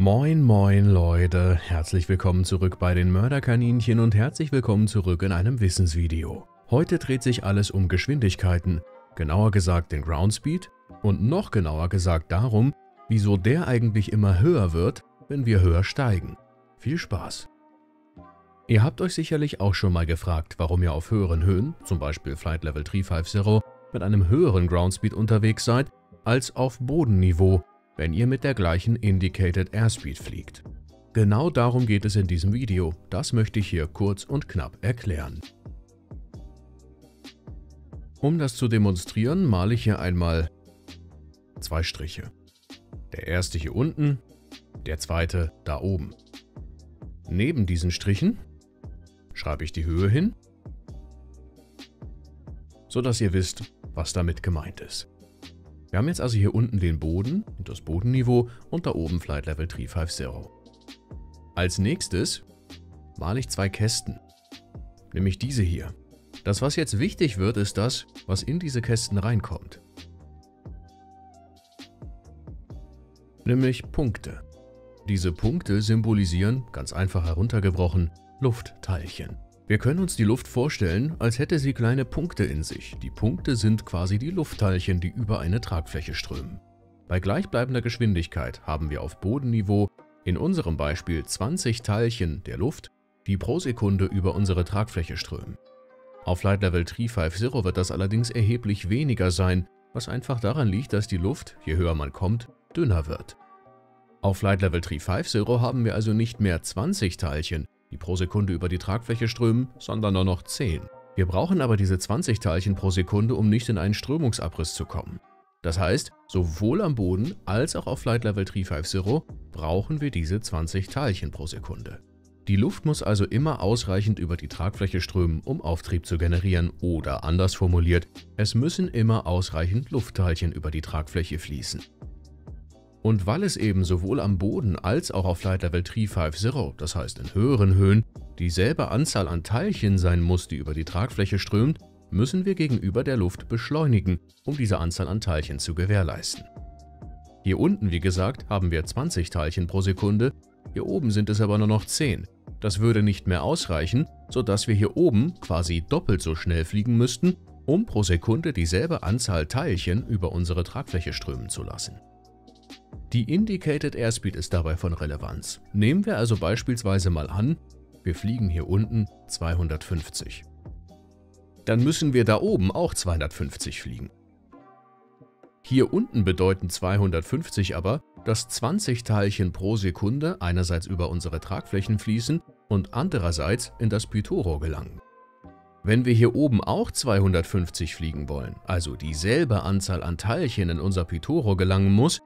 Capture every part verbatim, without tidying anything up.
Moin moin Leute, herzlich willkommen zurück bei den Mörderkaninchen und herzlich willkommen zurück in einem Wissensvideo. Heute dreht sich alles um Geschwindigkeiten, genauer gesagt den Groundspeed und noch genauer gesagt darum, wieso der eigentlich immer höher wird, wenn wir höher steigen. Viel Spaß! Ihr habt euch sicherlich auch schon mal gefragt, warum ihr auf höheren Höhen, zum Beispiel Flight Level drei fünfzig, mit einem höheren Groundspeed unterwegs seid als auf Bodenniveau, wenn ihr mit der gleichen Indicated Airspeed fliegt. Genau darum geht es in diesem Video, das möchte ich hier kurz und knapp erklären. Um das zu demonstrieren, male ich hier einmal zwei Striche. Der erste hier unten, der zweite da oben. Neben diesen Strichen schreibe ich die Höhe hin, sodass ihr wisst, was damit gemeint ist. Wir haben jetzt also hier unten den Boden, das Bodenniveau und da oben Flight Level drei fünfzig. Als nächstes male ich zwei Kästen, nämlich diese hier. Das, was jetzt wichtig wird, ist das, was in diese Kästen reinkommt. Nämlich Punkte. Diese Punkte symbolisieren, ganz einfach heruntergebrochen, Luftteilchen. Wir können uns die Luft vorstellen, als hätte sie kleine Punkte in sich. Die Punkte sind quasi die Luftteilchen, die über eine Tragfläche strömen. Bei gleichbleibender Geschwindigkeit haben wir auf Bodenniveau in unserem Beispiel zwanzig Teilchen der Luft, die pro Sekunde über unsere Tragfläche strömen. Auf Flight Level drei fünfzig wird das allerdings erheblich weniger sein, was einfach daran liegt, dass die Luft, je höher man kommt, dünner wird. Auf Flight Level drei fünfzig haben wir also nicht mehr zwanzig Teilchen, die pro Sekunde über die Tragfläche strömen, sondern nur noch zehn. Wir brauchen aber diese zwanzig Teilchen pro Sekunde, um nicht in einen Strömungsabriss zu kommen. Das heißt, sowohl am Boden als auch auf Flight Level drei fünfzig brauchen wir diese zwanzig Teilchen pro Sekunde. Die Luft muss also immer ausreichend über die Tragfläche strömen, um Auftrieb zu generieren, oder anders formuliert, es müssen immer ausreichend Luftteilchen über die Tragfläche fließen. Und weil es eben sowohl am Boden als auch auf Flight Level drei fünfzig, das heißt in höheren Höhen, dieselbe Anzahl an Teilchen sein muss, die über die Tragfläche strömt, müssen wir gegenüber der Luft beschleunigen, um diese Anzahl an Teilchen zu gewährleisten. Hier unten, wie gesagt, haben wir zwanzig Teilchen pro Sekunde, hier oben sind es aber nur noch zehn. Das würde nicht mehr ausreichen, sodass wir hier oben quasi doppelt so schnell fliegen müssten, um pro Sekunde dieselbe Anzahl Teilchen über unsere Tragfläche strömen zu lassen. Die Indicated Airspeed ist dabei von Relevanz. Nehmen wir also beispielsweise mal an, wir fliegen hier unten zweihundertfünfzig. Dann müssen wir da oben auch zweihundertfünfzig fliegen. Hier unten bedeuten zweihundertfünfzig aber, dass zwanzig Teilchen pro Sekunde einerseits über unsere Tragflächen fließen und andererseits in das Pitotrohr gelangen. Wenn wir hier oben auch zweihundertfünfzig fliegen wollen, also dieselbe Anzahl an Teilchen in unser Pitotrohr gelangen muss,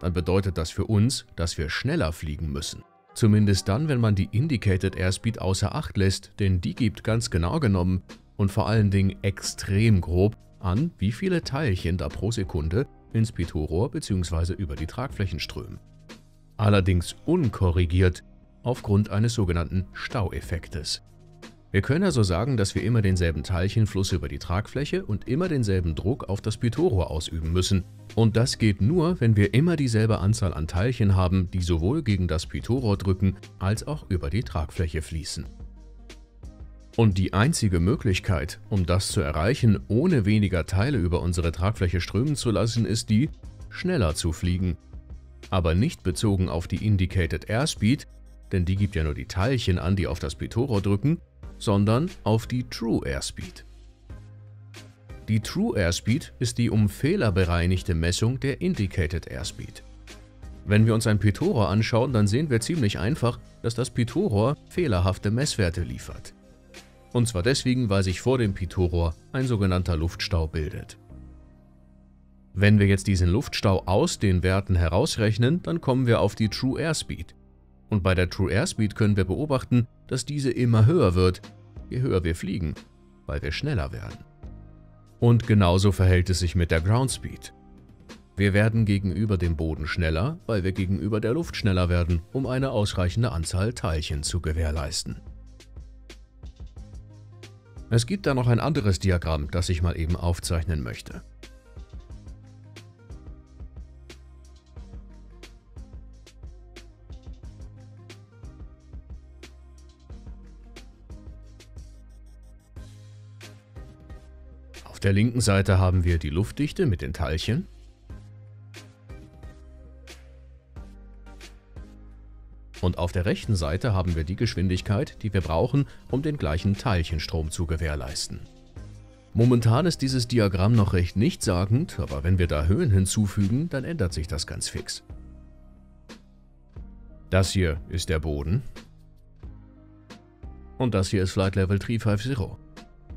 dann bedeutet das für uns, dass wir schneller fliegen müssen. Zumindest dann, wenn man die Indicated Airspeed außer Acht lässt, denn die gibt ganz genau genommen und vor allen Dingen extrem grob an, wie viele Teilchen da pro Sekunde ins Pitotrohr bzw. über die Tragflächen strömen. Allerdings unkorrigiert aufgrund eines sogenannten Staueffektes. Wir können also sagen, dass wir immer denselben Teilchenfluss über die Tragfläche und immer denselben Druck auf das Pitotrohr ausüben müssen. Und das geht nur, wenn wir immer dieselbe Anzahl an Teilchen haben, die sowohl gegen das Pitotrohr drücken, als auch über die Tragfläche fließen. Und die einzige Möglichkeit, um das zu erreichen, ohne weniger Teile über unsere Tragfläche strömen zu lassen, ist die, schneller zu fliegen. Aber nicht bezogen auf die Indicated Airspeed, denn die gibt ja nur die Teilchen an, die auf das Pitotrohr drücken, sondern auf die True Airspeed. Die True Airspeed ist die um Fehler bereinigte Messung der Indicated Airspeed. Wenn wir uns ein Pitotrohr anschauen, dann sehen wir ziemlich einfach, dass das Pitotrohr fehlerhafte Messwerte liefert. Und zwar deswegen, weil sich vor dem Pitotrohr ein sogenannter Luftstau bildet. Wenn wir jetzt diesen Luftstau aus den Werten herausrechnen, dann kommen wir auf die True Airspeed. Und bei der True Airspeed können wir beobachten, dass diese immer höher wird, je höher wir fliegen, weil wir schneller werden. Und genauso verhält es sich mit der Groundspeed. Wir werden gegenüber dem Boden schneller, weil wir gegenüber der Luft schneller werden, um eine ausreichende Anzahl Teilchen zu gewährleisten. Es gibt da noch ein anderes Diagramm, das ich mal eben aufzeichnen möchte. Auf der linken Seite haben wir die Luftdichte mit den Teilchen. Und auf der rechten Seite haben wir die Geschwindigkeit, die wir brauchen, um den gleichen Teilchenstrom zu gewährleisten. Momentan ist dieses Diagramm noch recht nichtssagend, aber wenn wir da Höhen hinzufügen, dann ändert sich das ganz fix. Das hier ist der Boden. Und das hier ist Flight Level drei fünfzig.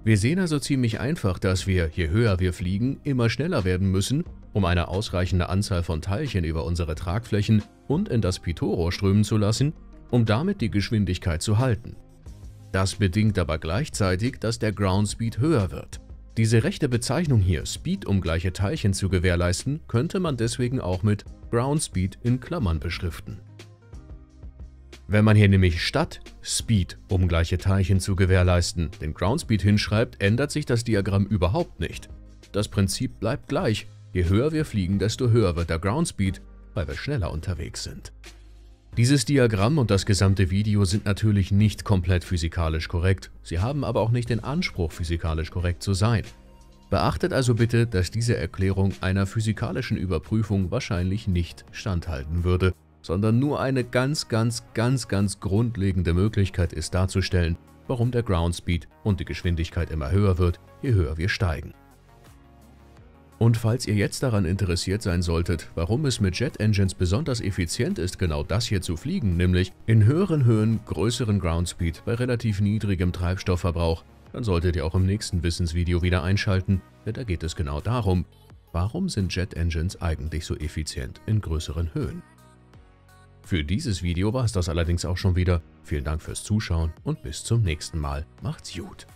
Wir sehen also ziemlich einfach, dass wir, je höher wir fliegen, immer schneller werden müssen, um eine ausreichende Anzahl von Teilchen über unsere Tragflächen und in das Pitotrohr strömen zu lassen, um damit die Geschwindigkeit zu halten. Das bedingt aber gleichzeitig, dass der Groundspeed höher wird. Diese rechte Bezeichnung hier, Speed um gleiche Teilchen zu gewährleisten, könnte man deswegen auch mit Groundspeed in Klammern beschriften. Wenn man hier nämlich statt Speed, um gleiche Teilchen zu gewährleisten, den Groundspeed hinschreibt, ändert sich das Diagramm überhaupt nicht. Das Prinzip bleibt gleich. Je höher wir fliegen, desto höher wird der Groundspeed, weil wir schneller unterwegs sind. Dieses Diagramm und das gesamte Video sind natürlich nicht komplett physikalisch korrekt. Sie haben aber auch nicht den Anspruch, physikalisch korrekt zu sein. Beachtet also bitte, dass diese Erklärung einer physikalischen Überprüfung wahrscheinlich nicht standhalten würde, sondern nur eine ganz, ganz, ganz, ganz grundlegende Möglichkeit ist darzustellen, warum der Groundspeed und die Geschwindigkeit immer höher wird, je höher wir steigen. Und falls ihr jetzt daran interessiert sein solltet, warum es mit Jetengines besonders effizient ist, genau das hier zu fliegen, nämlich in höheren Höhen, größeren Groundspeed bei relativ niedrigem Treibstoffverbrauch, dann solltet ihr auch im nächsten Wissensvideo wieder einschalten, denn da geht es genau darum, warum sind Jetengines eigentlich so effizient in größeren Höhen? Für dieses Video war es das allerdings auch schon wieder. Vielen Dank fürs Zuschauen und bis zum nächsten Mal. Macht's gut!